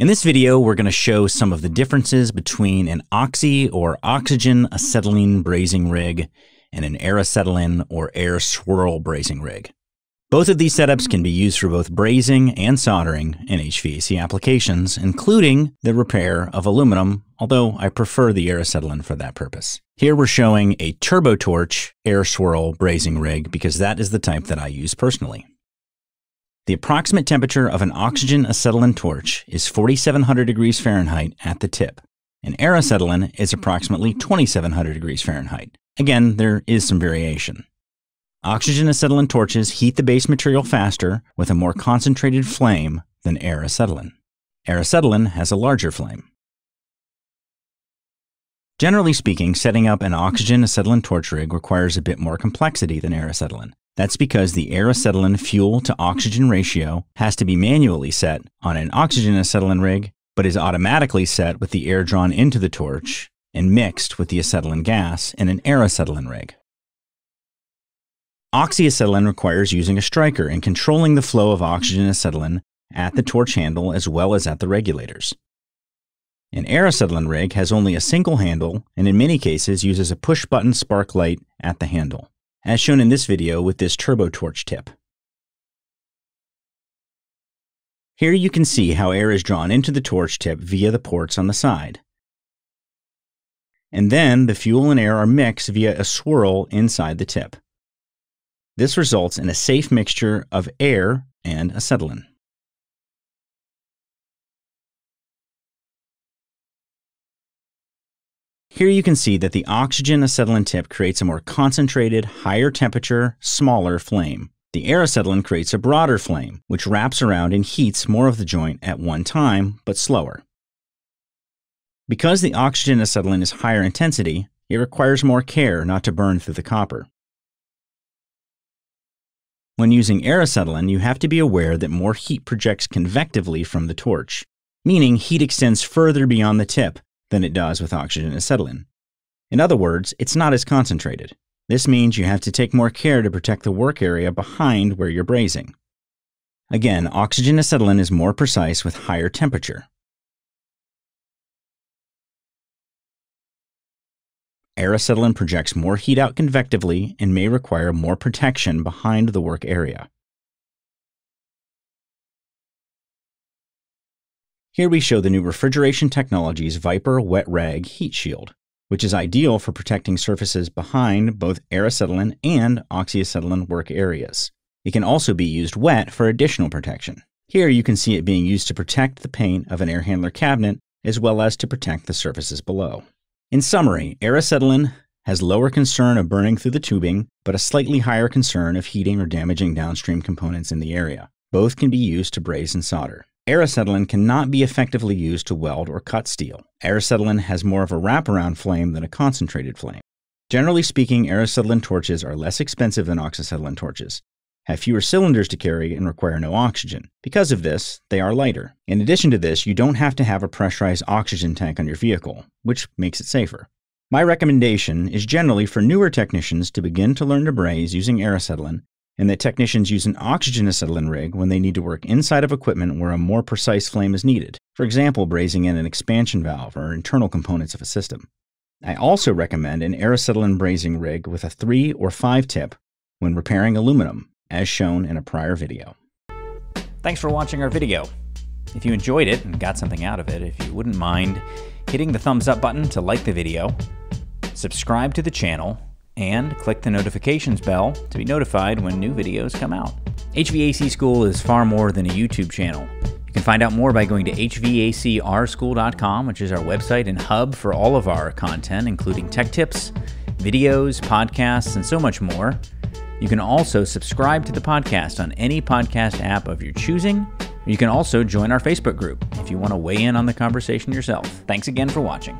In this video, we're going to show some of the differences between an oxy or oxygen acetylene brazing rig and an air-acetylene or air-swirl brazing rig. Both of these setups can be used for both brazing and soldering in HVAC applications, including the repair of aluminum, although I prefer the air-acetylene for that purpose. Here we're showing a TurboTorch air-swirl brazing rig because that is the type that I use personally. The approximate temperature of an oxygen acetylene torch is 4,700 degrees Fahrenheit at the tip. An air-acetylene is approximately 2,700 degrees Fahrenheit. Again, there is some variation. Oxygen acetylene torches heat the base material faster with a more concentrated flame than air-acetylene. Air-acetylene has a larger flame. Generally speaking, setting up an oxygen acetylene torch rig requires a bit more complexity than air-acetylene. That's because the air-acetylene fuel-to-oxygen ratio has to be manually set on an oxygen-acetylene rig, but is automatically set with the air drawn into the torch and mixed with the acetylene gas in an air-acetylene rig. Oxyacetylene requires using a striker and controlling the flow of oxygen-acetylene at the torch handle as well as at the regulators. An air-acetylene rig has only a single handle and in many cases uses a push-button spark light at the handle, as shown in this video with this TurboTorch tip. Here you can see how air is drawn into the torch tip via the ports on the side. And then the fuel and air are mixed via a swirl inside the tip. This results in a safe mixture of air and acetylene. Here you can see that the oxygen acetylene tip creates a more concentrated, higher temperature, smaller flame. The air-acetylene creates a broader flame, which wraps around and heats more of the joint at one time, but slower. Because the oxygen acetylene is higher intensity, it requires more care not to burn through the copper. When using air-acetylene, you have to be aware that more heat projects convectively from the torch, meaning heat extends further beyond the tip than it does with oxygen acetylene. In other words, it's not as concentrated. This means you have to take more care to protect the work area behind where you're brazing. Again, oxygen acetylene is more precise with higher temperature. Air-acetylene projects more heat out convectively and may require more protection behind the work area. Here we show the new Refrigeration Technologies Viper Wet Rag Heat Shield, which is ideal for protecting surfaces behind both air-acetylene and oxyacetylene work areas. It can also be used wet for additional protection. Here you can see it being used to protect the paint of an air handler cabinet as well as to protect the surfaces below. In summary, air-acetylene has lower concern of burning through the tubing, but a slightly higher concern of heating or damaging downstream components in the area. Both can be used to braze and solder. Air-acetylene cannot be effectively used to weld or cut steel. Air-acetylene has more of a wraparound flame than a concentrated flame. Generally speaking, air-acetylene torches are less expensive than oxyacetylene torches, have fewer cylinders to carry, and require no oxygen. Because of this, they are lighter. In addition to this, you don't have to have a pressurized oxygen tank on your vehicle, which makes it safer. My recommendation is generally for newer technicians to begin to learn to braze using air-acetylene, and that technicians use an oxygen acetylene rig when they need to work inside of equipment where a more precise flame is needed, for example, brazing in an expansion valve or internal components of a system. I also recommend an air-acetylene brazing rig with a 3 or 5 tip when repairing aluminum, as shown in a prior video. Thanks for watching our video. If you enjoyed it and got something out of it, if you wouldn't mind hitting the thumbs up button to like the video, subscribe to the channel, and click the notifications bell to be notified when new videos come out. HVAC School is far more than a YouTube channel. You can find out more by going to hvacrschool.com, which is our website and hub for all of our content, including tech tips, videos, podcasts, and so much more. You can also subscribe to the podcast on any podcast app of your choosing. You can also join our Facebook group if you want to weigh in on the conversation yourself. Thanks again for watching.